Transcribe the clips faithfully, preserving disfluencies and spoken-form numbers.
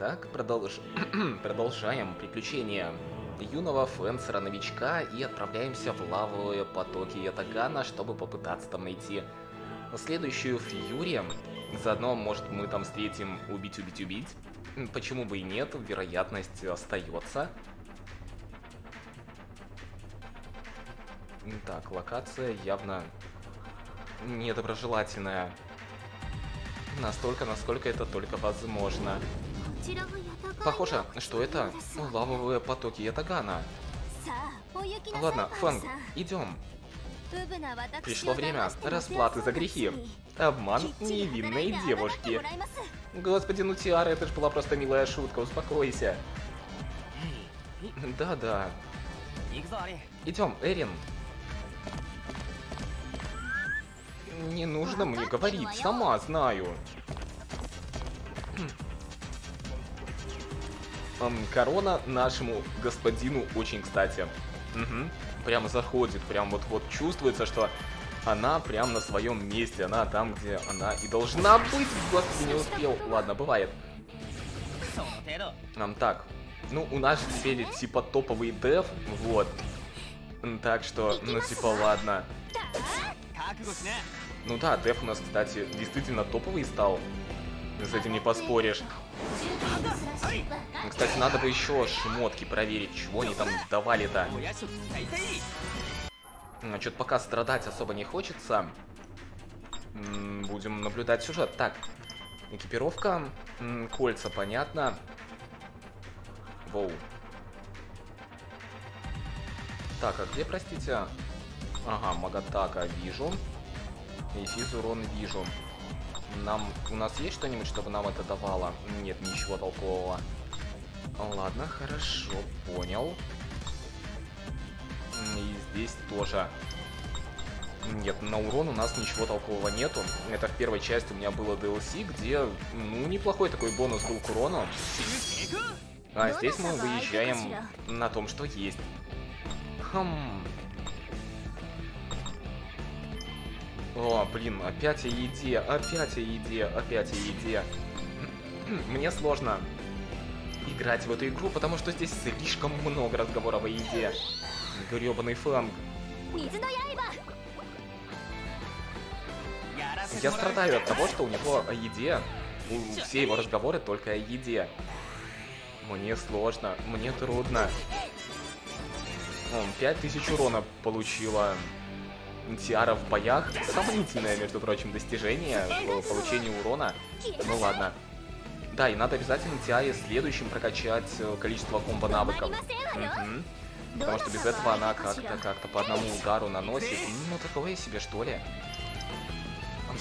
Итак, продолж... продолжаем приключения юного фэнсера-новичка и отправляемся в лавовые потоки Ятагана, чтобы попытаться там найти следующую Фьюри. Заодно, может, мы там встретим убить-убить-убить. Почему бы и нет, вероятность остается. Так, локация явно недоброжелательная. Настолько, насколько это только возможно. Похоже, что это лавовые потоки Ятагана. Ладно, Фанг, идем. Пришло время расплаты за грехи. Обман невинной девушки. Господи, ну Тиара, это же была просто милая шутка, успокойся. Да-да. Идем, Эрин. Не нужно мне говорить, сама знаю. Корона нашему господину очень кстати. Угу. Прям заходит, прям вот-вот чувствуется, что она прям на своем месте. Она там, где она и должна быть. Господи, не успел. Ладно, бывает. Нам так. Ну, у нас теперь типа топовый деф. Вот. Так что, ну типа ладно. Ну да, деф у нас, кстати, действительно топовый стал. С этим не поспоришь. Кстати, надо бы еще шмотки проверить, чего они там давали-то. А что-то пока страдать особо не хочется. Будем наблюдать сюжет. Так, экипировка. Кольца, понятно. Воу. Так, а где, простите? Ага, Магатака вижу. И физурон вижу. Нам... У нас есть что-нибудь, чтобы нам это давало? Нет, ничего толкового. Ладно, хорошо, понял. И здесь тоже. Нет, на урон у нас ничего толкового нету. Это в первой части у меня было ди эл си, где, ну, неплохой такой бонус был к урону. А здесь мы выезжаем на том, что есть. Хм... О, блин, опять о еде, опять о еде, опять о еде. Мне сложно играть в эту игру, потому что здесь слишком много разговоров о еде. Грёбаный Фанг. Я страдаю от того, что у него о еде, у, все его разговоры только о еде. Мне сложно, мне трудно. Он пять тысяч урона получила. Тиара в боях. Сомнительное, между прочим, достижение в получении урона. Ну ладно. Да, и надо обязательно Тиаре следующим прокачать количество комбо-навыков. Угу. Потому что без этого она как-то как-то по одному удару наносит. Ну такое себе, что ли.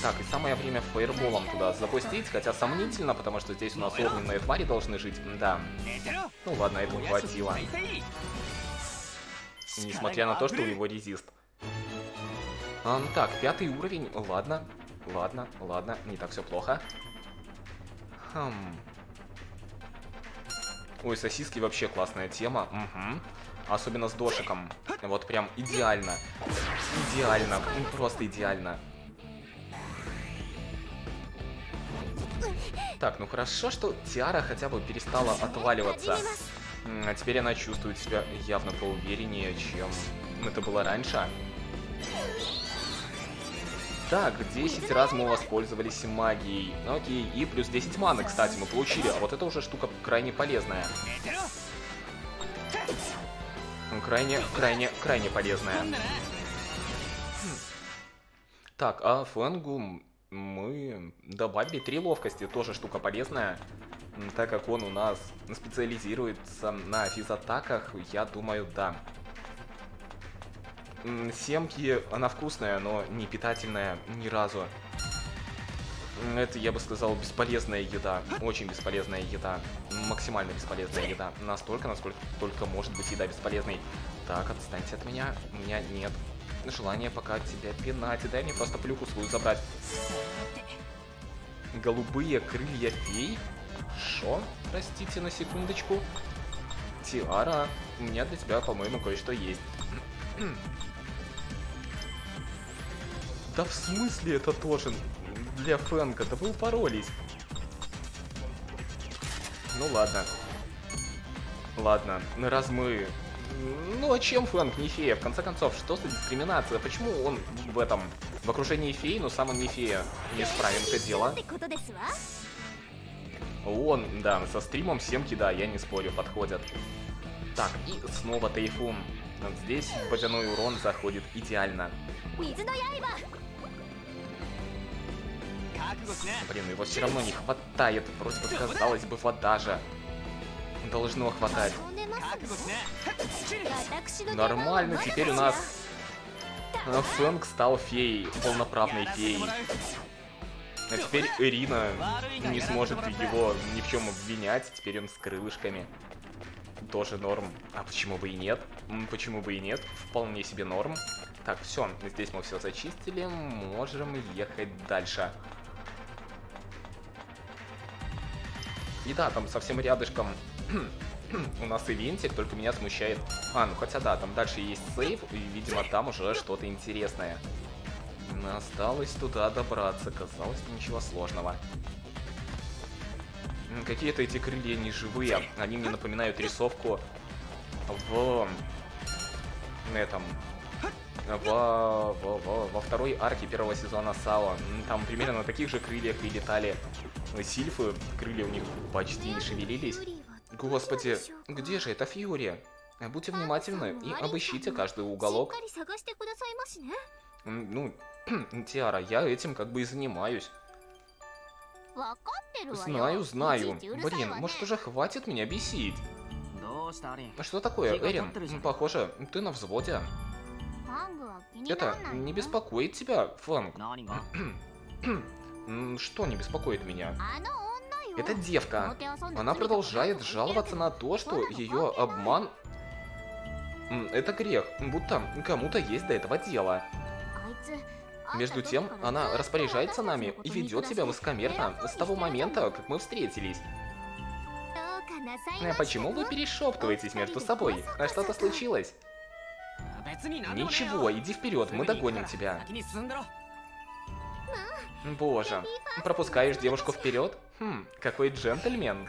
Так, и самое время фаерболом туда запустить. Хотя сомнительно, потому что здесь у нас огненные твари должны жить. Да. Ну ладно, этого хватило. Несмотря на то, что у него резист. Так, пятый уровень. Ладно, ладно, ладно. Не так все плохо. Хм. Ой, сосиски вообще классная тема. Угу. Особенно с дошиком. Вот прям идеально. Идеально. Просто идеально. Так, ну хорошо, что Тиара хотя бы перестала отваливаться. А теперь она чувствует себя явно поувереннее, чем это было раньше. Так, десять раз мы воспользовались магией. Окей, и плюс десять маны, кстати, мы получили. А вот это уже штука крайне полезная. Крайне, крайне, крайне полезная. Так, а Фэнгу мы добавили три ловкости. Тоже штука полезная. Так как он у нас специализируется на физатаках, я думаю, да. Семки, она вкусная, но не питательная ни разу. Это, я бы сказал, бесполезная еда. Очень бесполезная еда. Максимально бесполезная еда. Настолько, насколько только может быть еда бесполезной. Так, отстаньте от меня. У меня нет желания пока тебя пинать. И дай мне просто плюху свою забрать. Голубые крылья фей? Шо? Простите на секундочку. Тиара, у меня для тебя, по-моему, кое-что есть. Да в смысле это тоже для Фэнка? Да вы упоролись. Ну ладно. Ладно, ну раз мы... Ну а чем Фэнк не фея? В конце концов, что за дискриминация? Почему он в этом, в окружении феи, но сам он не фея? Не справим-то дело. Он, да, со стримом семки, да, я не спорю, подходят. Так, и снова Тайфун. Здесь водяной урон заходит идеально. Блин, его все равно не хватает. Вроде бы, казалось бы, вода же. Должно хватать. Нормально, теперь у нас Фэнк стал феей, полноправной феей. А теперь Ирина не сможет его ни в чем обвинять, теперь он с крылышками. Тоже норм. А почему бы и нет? Почему бы и нет? Вполне себе норм. Так, все, здесь мы все зачистили, можем ехать дальше. И да, там совсем рядышком у нас ивентик, только меня смущает... А, ну хотя да, там дальше есть сейв, и видимо там уже что-то интересное. Осталось туда добраться, казалось бы, ничего сложного. Какие-то эти крылья не живые, они мне напоминают рисовку в... на этом... Во, во, во, во второй арке первого сезона САО. Там примерно на таких же крыльях и летали сильфы. Крылья у них почти не шевелились. Господи, где же эта Фьюри? Будьте внимательны и обыщите каждый уголок. Ну, Тиара, я этим как бы и занимаюсь. Знаю, знаю. Блин, может уже хватит меня бесить? Что такое, Эрин? Похоже, ты на взводе. Это не беспокоит тебя, Фэнк? Что не беспокоит меня? Это девка. Она продолжает жаловаться на то, что ее обман... Это грех, будто кому-то есть до этого дело. Между тем, она распоряжается нами и ведет себя высокомерно с того момента, как мы встретились. Почему вы перешептываетесь между собой? А что-то случилось? Ничего, иди вперед, мы догоним тебя. Боже, пропускаешь девушку вперед? Хм, какой джентльмен.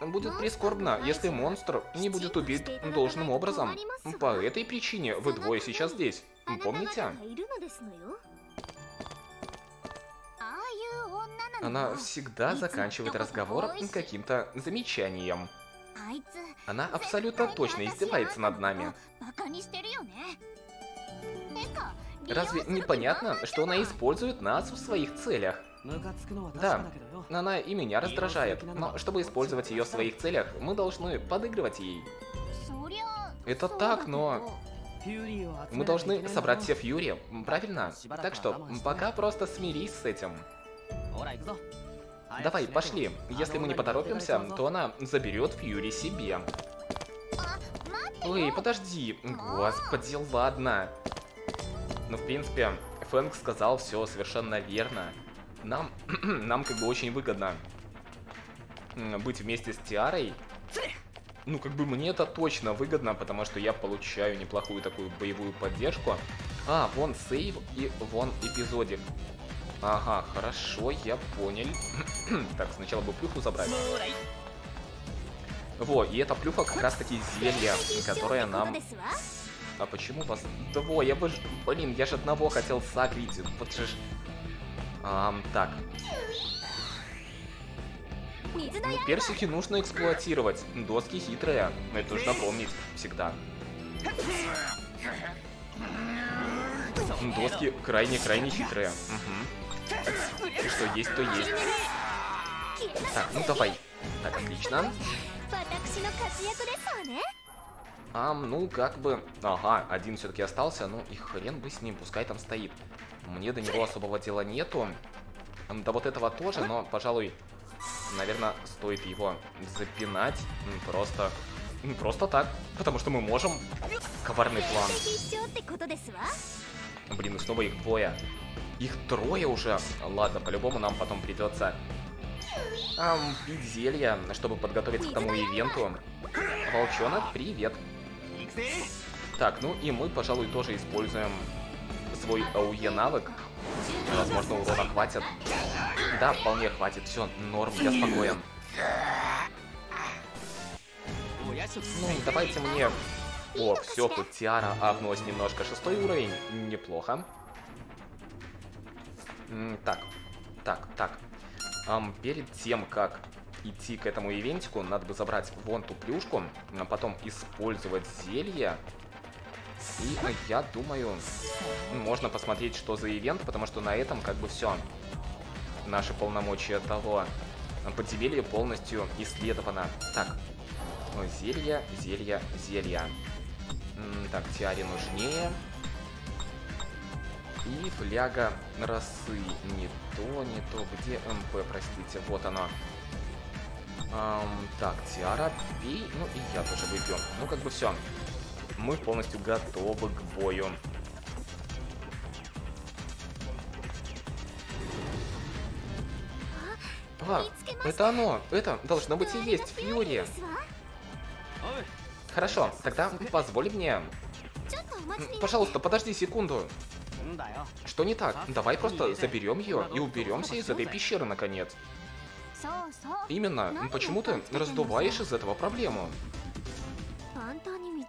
Будет прискорбно, если монстр не будет убит должным образом. По этой причине вы двое сейчас здесь. Помните? Она всегда заканчивает разговор каким-то замечанием. Она абсолютно точно издевается над нами. Разве непонятно, что она использует нас в своих целях? Да, она и меня раздражает, но чтобы использовать ее в своих целях, мы должны подыгрывать ей. Это так, но... Мы должны собрать все Фьюри, правильно? Так что, пока просто смирись с этим. Давай, пошли. Если мы не поторопимся, то она заберет Фьюри себе. Ой, подожди. Господи, ладно. Ну, в принципе, Фэнк сказал все совершенно верно. Нам, нам как бы очень выгодно быть вместе с Тиарой. Ну, как бы мне это точно выгодно, потому что я получаю неплохую такую боевую поддержку. А, вон сейв и вон эпизодик. Ага, хорошо, я понял. Так, сначала бы плюху забрать. Во, и эта плюха как раз таки зелье, которое нам... А почему вас... Во, я бы... Блин, я же одного хотел сагрить. Вот же... А, так. Персики нужно эксплуатировать. Доски хитрые. Это нужно помнить всегда. Доски крайне-крайне хитрые. Угу. Что есть, то есть. Так, ну давай. Так, отлично. А, ну как бы... Ага, один все-таки остался, ну и хрен бы с ним, пускай там стоит. Мне до него особого дела нету. До вот этого тоже, но, пожалуй, наверное, стоит его запинать. Просто... Просто так. Потому что мы можем. Коварный план. Блин, и снова их двое. Их трое уже. Ладно, по-любому нам потом придется эм, пить зелье, чтобы подготовиться к тому ивенту. Волчонок, привет. Так, ну и мы, пожалуй, тоже используем свой АУЕ навык. Возможно, урона хватит. Да, вполне хватит. Все, норм, я спокоен. Ну, давайте мне... О, все, тут Тиара обнулась немножко. Шестой уровень. Неплохо. Так, так, так. Эм, перед тем, как идти к этому ивентику, надо бы забрать вон ту плюшку, а потом использовать зелье. И я думаю, можно посмотреть, что за ивент, потому что на этом как бы все. Наши полномочия того подземелья полностью исследовано. Так, зелье, зелье, зелье. Так, Тиаре нужнее. И фляга росы. Не то, не то. Где МП, простите? Вот оно. Эм, так, Тиара, пей. Ну и я тоже выпью. Ну как бы все. Мы полностью готовы к бою. А, это оно. Это должно быть и есть Фьюри. Хорошо, тогда позволь мне... Пожалуйста, подожди секунду. Что не так? Давай просто заберем ее и уберемся из этой пещеры, наконец. Именно. Почему ты раздуваешь из этого проблему?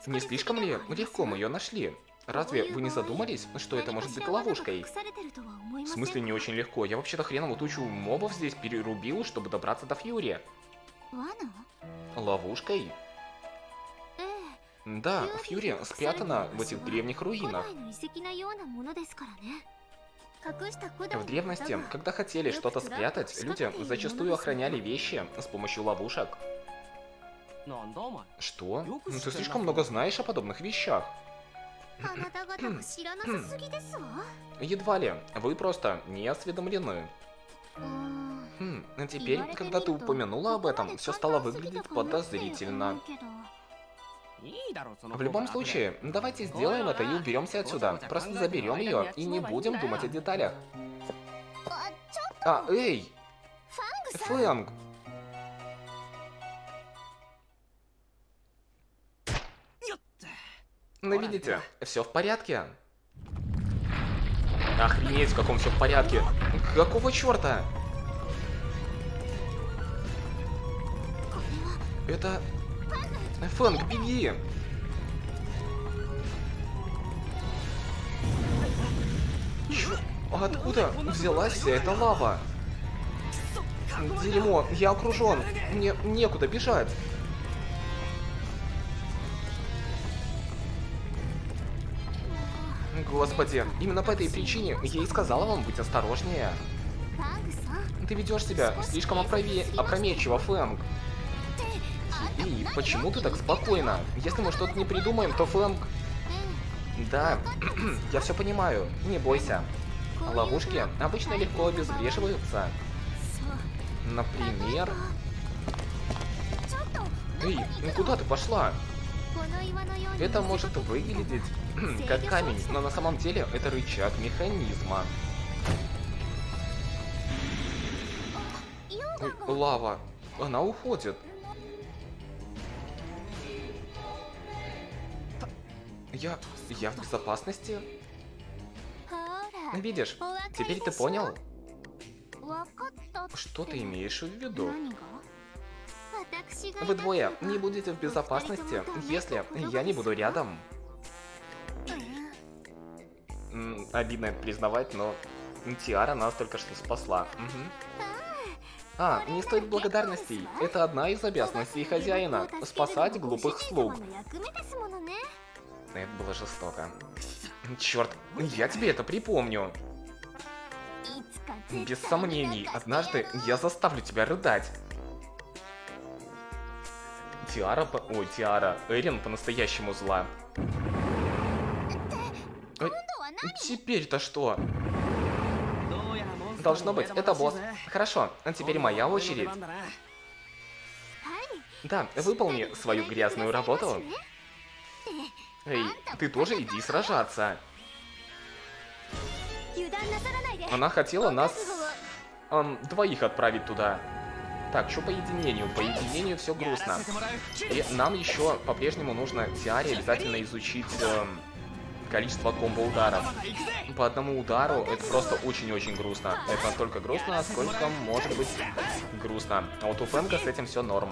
Не слишком ли легко мы ее нашли? Разве вы не задумались, что это может быть ловушкой? В смысле не очень легко? Я вообще-то хреново тучу мобов здесь перерубил, чтобы добраться до Фьюри. Ловушкой? Да, Фьюри спрятана в этих древних руинах. В древности, когда хотели что-то спрятать, люди зачастую охраняли вещи с помощью ловушек. Что? Ну, ты слишком много знаешь о подобных вещах. Едва ли. Вы просто не осведомлены. Теперь, когда ты упомянула об этом, все стало выглядеть подозрительно. В любом случае, давайте сделаем это и уберемся отсюда. Просто заберем ее и не будем думать о деталях. А, эй! Фэнг! Ну видите, все в порядке. Охренеть, в каком все в порядке. Какого черта? Это... Фэнг, беги! Чё? Откуда взялась вся эта лава? Дерьмо, я окружен. Мне некуда бежать. Господи, именно по этой причине я и сказала вам быть осторожнее. Ты ведешь себя слишком опрови... опрометчиво, Фэнг. И почему ты так спокойно? Если мы что-то не придумаем, то Фэнг... Да, я все понимаю, не бойся. Ловушки обычно легко обезвреживаются. Например... Эй, куда ты пошла? Это может выглядеть как камень, но на самом деле это рычаг механизма. Лава, она уходит. Я... я в безопасности? Видишь, теперь ты понял? Что ты имеешь в виду? Вы двое не будете в безопасности, если я не буду рядом. М-м, обидно это признавать, но Тиара нас только что спасла. Угу. А, не стоит благодарностей. Это одна из обязанностей хозяина – спасать глупых слуг. Это было жестоко. Черт, я тебе это припомню. Без сомнений, однажды я заставлю тебя рыдать. Тиара... По... Ой, Тиара. Эрин по-настоящему зла. А... Теперь-то что? Должно быть, это босс. Хорошо, а теперь моя очередь. Да, выполни свою грязную работу. Эй, ты тоже иди сражаться. Она хотела нас... Эм, двоих отправить туда. Так, что по единению? По единению все грустно. И нам еще по-прежнему нужно Тиаре обязательно изучить, эм, количество комбо-ударов. По одному удару это просто очень-очень грустно. Это настолько грустно, сколько может быть грустно. А вот у Фэнка с этим все норм.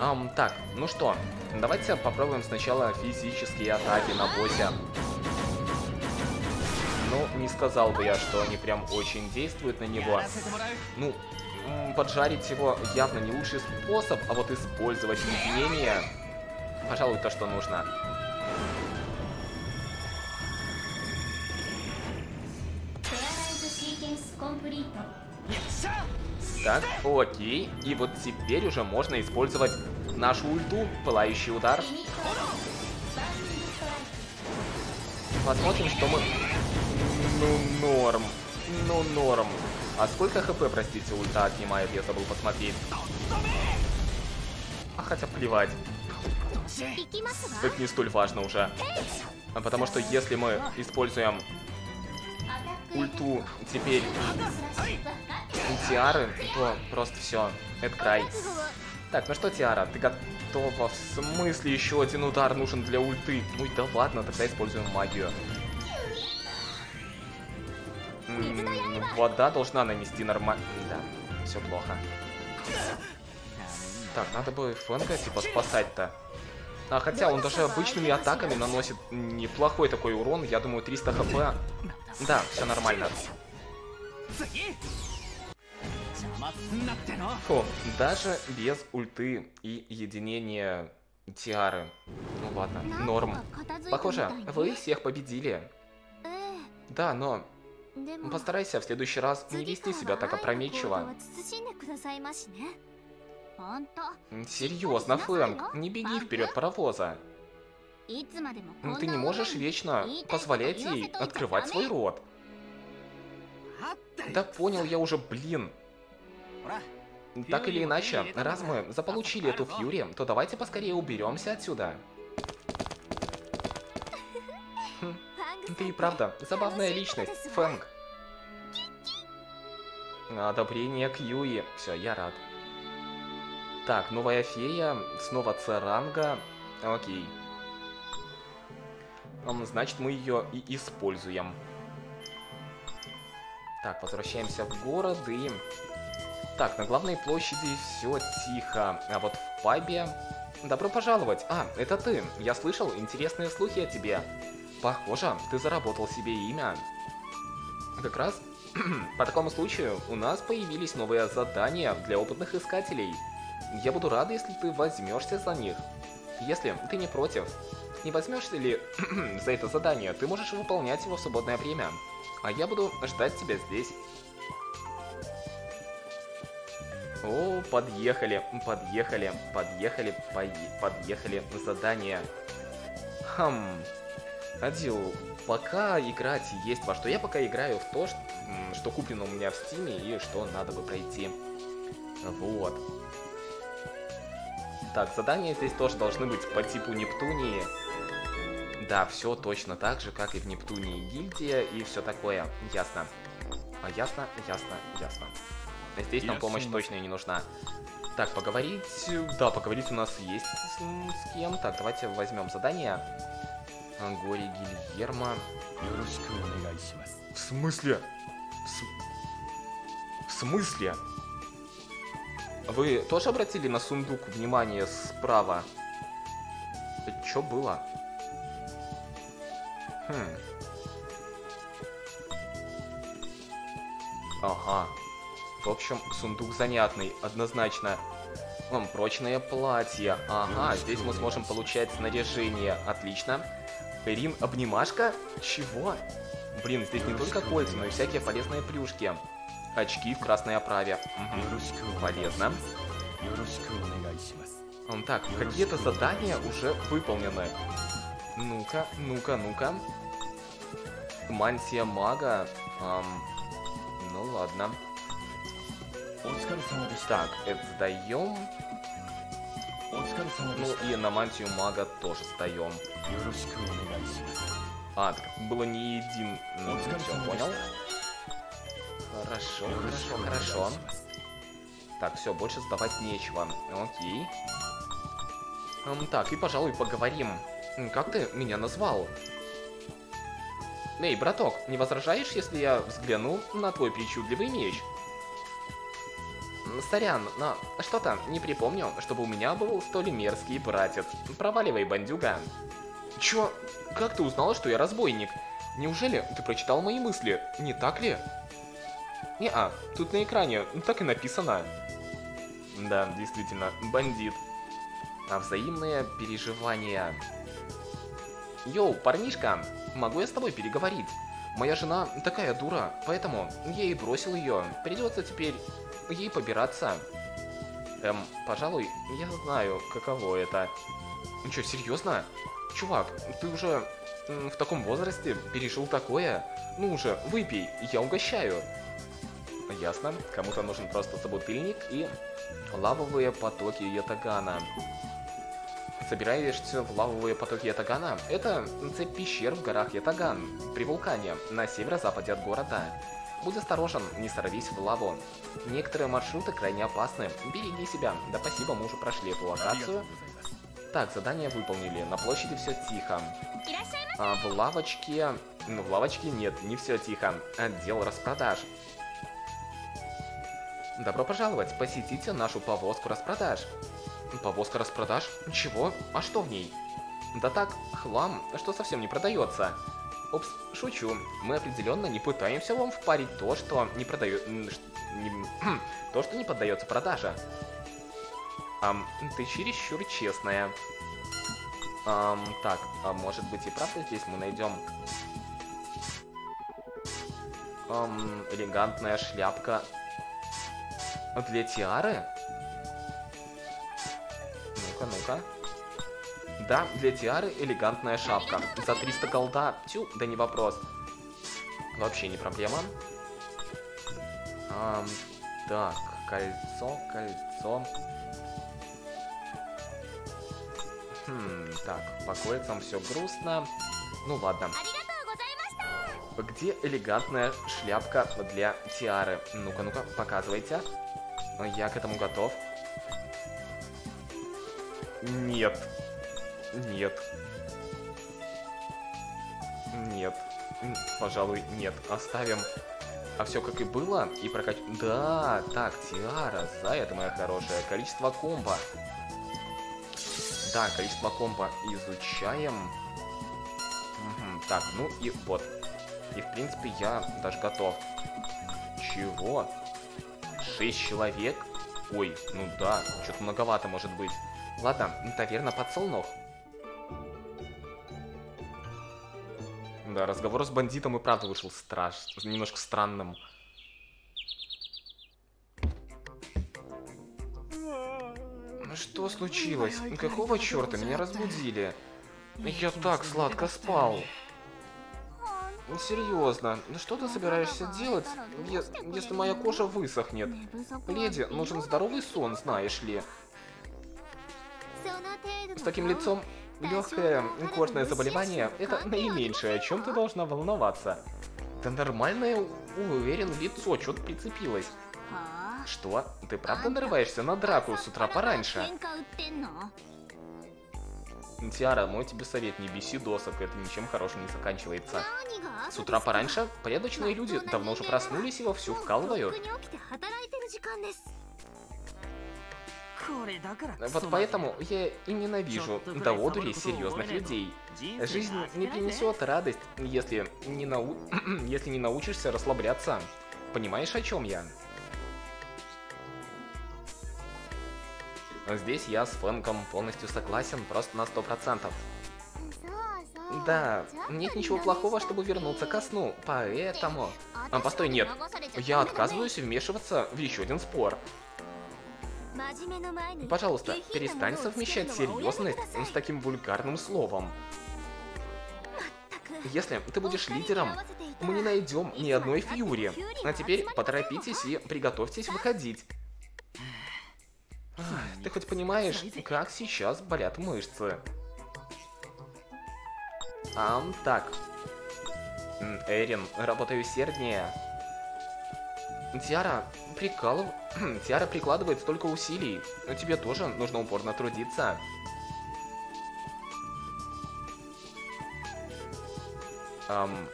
Um, так, ну что, давайте попробуем сначала физические атаки на боссе. Ну, не сказал бы я, что они прям очень действуют на него. Ну, поджарить его явно не лучший способ, а вот использовать единение, пожалуй, то, что нужно. Так, окей. И вот теперь уже можно использовать нашу ульту, пылающий удар. Посмотрим, что мы... Ну норм, ну норм. А сколько хп, простите, ульта отнимает, я забыл посмотреть. А хотя плевать. Это не столь важно уже. Потому что если мы используем ульту теперь и Тиары, то просто все, это край. Так, ну что, Тиара, ты готова? В смысле еще один удар нужен для ульты? Ну да ладно, тогда используем магию. М-м, вода должна нанести нормально. Да, все плохо. Так, надо бы Фэнка типа спасать-то. А хотя он даже обычными атаками наносит неплохой такой урон, я думаю, триста хп. Да, все нормально. Фу, даже без ульты и единения Тиары. Ну ладно, норм. Похоже, вы всех победили. Да, но... Постарайся в следующий раз не вести себя так опрометчиво. Серьезно, Фэнк, не беги вперед паровоза. Ты не можешь вечно позволять ей открывать свой рот. Да понял я уже, блин. Так или иначе, раз мы заполучили эту Фьюри, то давайте поскорее уберемся отсюда. Ты и правда забавная личность, Фэнк. Одобрение Кьюи. Все, я рад. Так, новая фея, снова Церанга. Окей. Значит, мы ее и используем. Так, возвращаемся в город и... Так, на главной площади все тихо. А вот в пабе... Добро пожаловать. А, это ты. Я слышал интересные слухи о тебе. Похоже, ты заработал себе имя. Как раз по такому случаю у нас появились новые задания для опытных искателей. Я буду рада, если ты возьмешься за них. Если ты не против, не возьмешься ли за это задание, ты можешь выполнять его в свободное время. А я буду ждать тебя здесь. О, подъехали, подъехали, подъехали, подъехали задание. Хм... Адил, пока играть есть во что. Я пока играю в то, что, что куплено у меня в стиме и что надо бы пройти. Вот. Так, задания здесь тоже должны быть по типу Нептунии. Да, все точно так же, как и в Нептунии гильдия и все такое. Ясно. Ясно, ясно, ясно. Здесь нам помощь точно не нужна. Так, поговорить... Да, поговорить у нас есть с кем. Так, давайте возьмем задание. Горе Гильермо. В смысле? В, с... в смысле? Вы тоже обратили на сундук внимание справа? Чё было? Хм. Ага. В общем, сундук занятный, однозначно. Вам прочное платье. Ага, здесь мы сможем получать снаряжение. Отлично. Рин, обнимашка? Чего? Блин, здесь не только кольца, но и всякие полезные плюшки. Очки в красной оправе. Угу. Полезно. Так, какие-то задания уже выполнены. Ну-ка, ну-ка, ну-ка. Мантия мага. Эм, ну ладно. Так, это сдаем. Ну и на мантию мага тоже сдаем. А, было не един. Ну, все, понял? Хорошо, хорошо, хорошо. Так, все, больше сдавать нечего. Окей. Так, и, пожалуй, поговорим Как ты меня назвал? Эй, браток, не возражаешь, если я взгляну на твой причудливый меч? Сорян, но что-то не припомню, чтобы у меня был столь мерзкий братец. Проваливай, бандюга. Чё? Как ты узнала, что я разбойник? Неужели ты прочитал мои мысли, не так ли? Не-а, тут на экране так и написано. Да, действительно, бандит. А взаимные переживания. Йоу, парнишка, могу я с тобой переговорить? Моя жена такая дура, поэтому я и бросил ее. Придется теперь ей побираться. Эм, пожалуй, я знаю, каково это. Че, серьезно? Чувак, ты уже в таком возрасте пережил такое? Ну уже, выпей, я угощаю. Ясно, кому-то нужен просто собутыльник и лавовые потоки ятагана. Собираешься в лавовые потоки Ятагана? Это цепь пещер в горах Ятаган, при вулкане, на северо-западе от города. Будь осторожен, не сорвись в лаву. Некоторые маршруты крайне опасны. Береги себя. Да спасибо, мы уже прошли эту локацию. Так, задание выполнили. На площади все тихо. А в лавочке... Ну, в лавочке нет, не все тихо. Отдел распродаж. Добро пожаловать. Посетите нашу повозку распродаж. Повозка распродаж? Чего? А что в ней? Да так, хлам, что совсем не продается. Упс, шучу. Мы определенно не пытаемся вам впарить то, что не продает... то, что не поддается продаже. Ам, ты чересчур честная. Ам, так, а может быть и правда здесь мы найдем... Ам, элегантная шляпка. Для тиары? Ну-ка. Да, для тиары элегантная шапка. За триста голда. Тю, да не вопрос. Вообще не проблема. А, так, кольцо, кольцо. Хм, так, по кольцам все грустно. Ну ладно. Где элегантная шляпка для тиары? Ну-ка, ну-ка, показывайте. Я к этому готов. Нет. Нет. Нет. Пожалуй, нет. Оставим. А все как и было. И прокач... Да, так, тиара. За это, моя хорошая. Количество комбо. Да, количество комбо изучаем. Угу. Так, ну и вот. И, в принципе, я даже готов. Чего? Шесть человек? Ой, ну да. Что-то многовато может быть. Ладно, таверна подсолнух. Да, разговор с бандитом и правда вышел страшным, немножко странным. Что случилось? Какого черта меня разбудили? Я так сладко спал. Серьезно, что ты собираешься делать, если моя кожа высохнет? Леди, нужен здоровый сон, знаешь ли. С таким лицом легкое кожное заболевание – это наименьшее, о чем ты должна волноваться. Да нормальное, уверен, лицо, что-то прицепилось. Что? Ты правда нарываешься на драку с утра пораньше? Тиара, мой тебе совет, не беси досок, это ничем хорошим не заканчивается. С утра пораньше порядочные люди давно уже проснулись и вовсю вкалывают. Вот поэтому я и ненавижу до одури серьезных людей. Жизнь не принесет радость, если не, нау... если не научишься расслабляться. Понимаешь, о чем я? Здесь я с Фэнком полностью согласен, просто на сто процентов. Да, нет ничего плохого, чтобы вернуться ко сну, поэтому... А, постой, нет. Я отказываюсь вмешиваться в еще один спор. Пожалуйста, перестань совмещать серьезность с таким вульгарным словом. Если ты будешь лидером, мы не найдем ни одной фьюри. А теперь поторопитесь и приготовьтесь выходить. Ах, ты хоть понимаешь, как сейчас болят мышцы? Ам, так. Эрин, работай усерднее. Тиара, прикалыв... Тиара прикладывает столько усилий, но тебе тоже нужно упорно трудиться. Эм...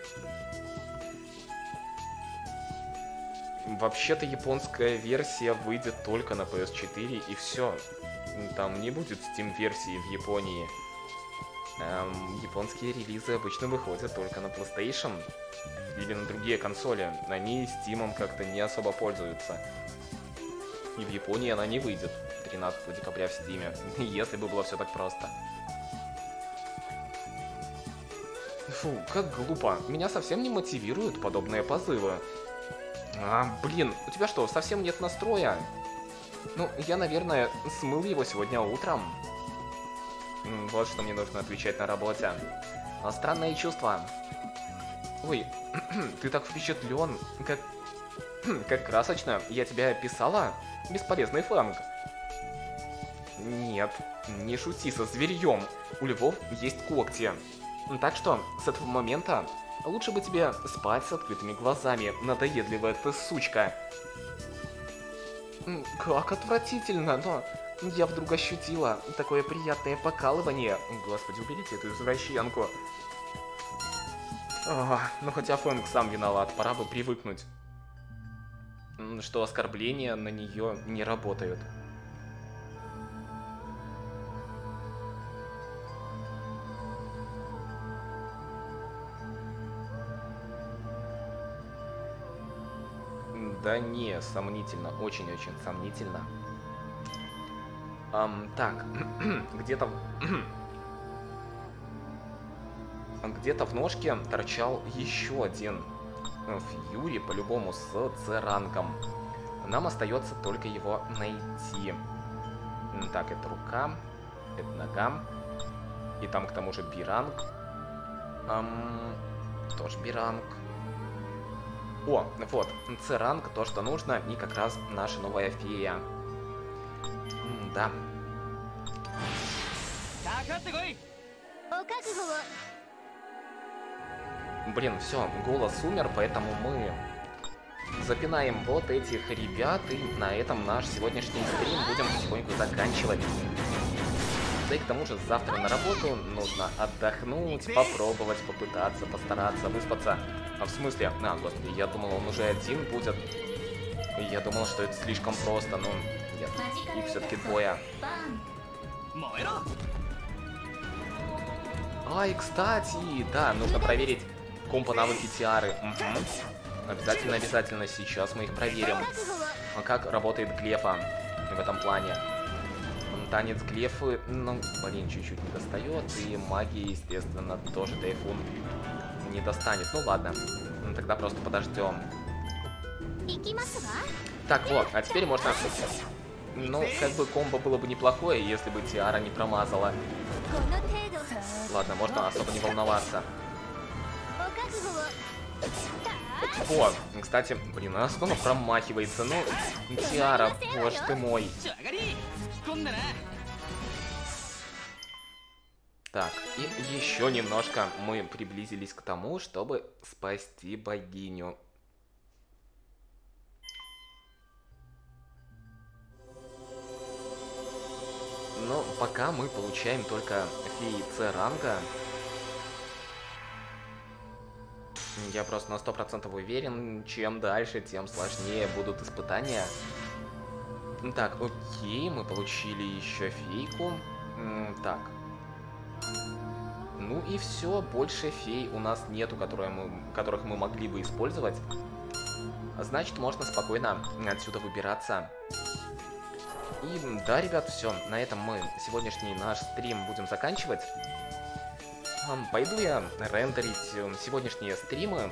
Вообще-то японская версия выйдет только на пэ эс четыре, и все. Там не будет Steam-версии в Японии. Эм, японские релизы обычно выходят только на PlayStation или на другие консоли. Они Steam как-то не особо пользуются. И в Японии она не выйдет тринадцатого декабря в Steam, если бы было все так просто. Фу, как глупо. Меня совсем не мотивируют подобные позывы. А, блин, у тебя что, совсем нет настроя? Ну, я, наверное, смыл его сегодня утром. Вот что мне нужно отвечать на работе. А странные чувства. Ой, ты так впечатлен, как... как красочно. Я тебя описала? Бесполезный фанк. Нет, не шути со зверьем. У львов есть когти. Так что, с этого момента лучше бы тебе спать с открытыми глазами, надоедливая ты сучка. Как отвратительно, но я вдруг ощутила такое приятное покалывание. Господи, уберите эту извращенку. О, ну хотя Фэнк сам виноват, пора бы привыкнуть, что оскорбления на нее не работают. Да не, сомнительно, очень-очень сомнительно. Эм, так, где-то... где-то в ножке торчал еще один Фьюри, по-любому, с цэ-рангом. Нам остается только его найти. Так, это рука, это нога. И там, к тому же, биранг. Эм, тоже биранг. О, вот, цэ-ранг, то, что нужно, и как раз наша новая фея. Да. Блин, все, голос умер, поэтому мы запинаем вот этих ребят, и на этом наш сегодняшний стрим будем потихоньку заканчивать. Да и к тому же завтра на работу нужно отдохнуть, попробовать, попытаться, постараться, выспаться. А в смысле? А, господи, я думал, он уже один будет. Я думал, что это слишком просто, но нет. Их все-таки двое. Ай, кстати, да, нужно проверить компо навыки Тиары. Угу. Обязательно, обязательно, сейчас мы их проверим. А как работает Глефа в этом плане? Танец Глефы, ну, блин, чуть-чуть не достает, и магии, естественно, тоже Тайфун не достанет. Ну ладно, ну, тогда просто подождем. Так, вот, а теперь можно... Ну, как бы комбо было бы неплохое, если бы Тиара не промазала. Ладно, можно особо не волноваться. О, кстати, блин, она снова промахивается. Ну, Тиара, боже ты мой. Так, и еще немножко мы приблизились к тому, чтобы спасти богиню. Но пока мы получаем только феи цэ-ранга. Я просто на сто процентов уверен, чем дальше, тем сложнее будут испытания. Так, окей, мы получили еще фейку. Так. Ну и все, больше фей у нас нету, которые мы, которых мы могли бы использовать. Значит, можно спокойно отсюда выбираться. И да, ребят, все. На этом мы сегодняшний наш стрим будем заканчивать. Пойду я рендерить сегодняшние стримы.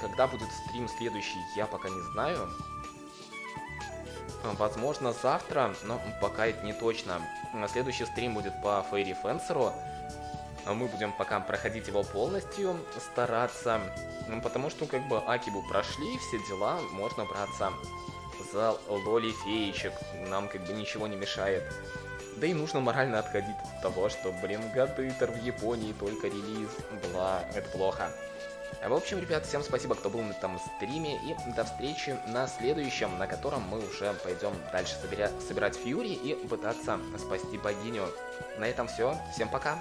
Когда будет стрим следующий, я пока не знаю. Возможно, завтра, но пока это не точно. Следующий стрим будет по Fairy Fencer'у. Мы будем пока проходить его полностью, стараться. Потому что, как бы, Акибу прошли, все дела, можно браться за лоли феечек. Нам, как бы, ничего не мешает. Да и нужно морально отходить от того, что, блин, гадытер в Японии, только релиз, бла, это плохо. В общем, ребят, всем спасибо, кто был на этом стриме, и до встречи на следующем, на котором мы уже пойдем дальше собирать, собирать Фьюри и пытаться спасти богиню. На этом все, всем пока!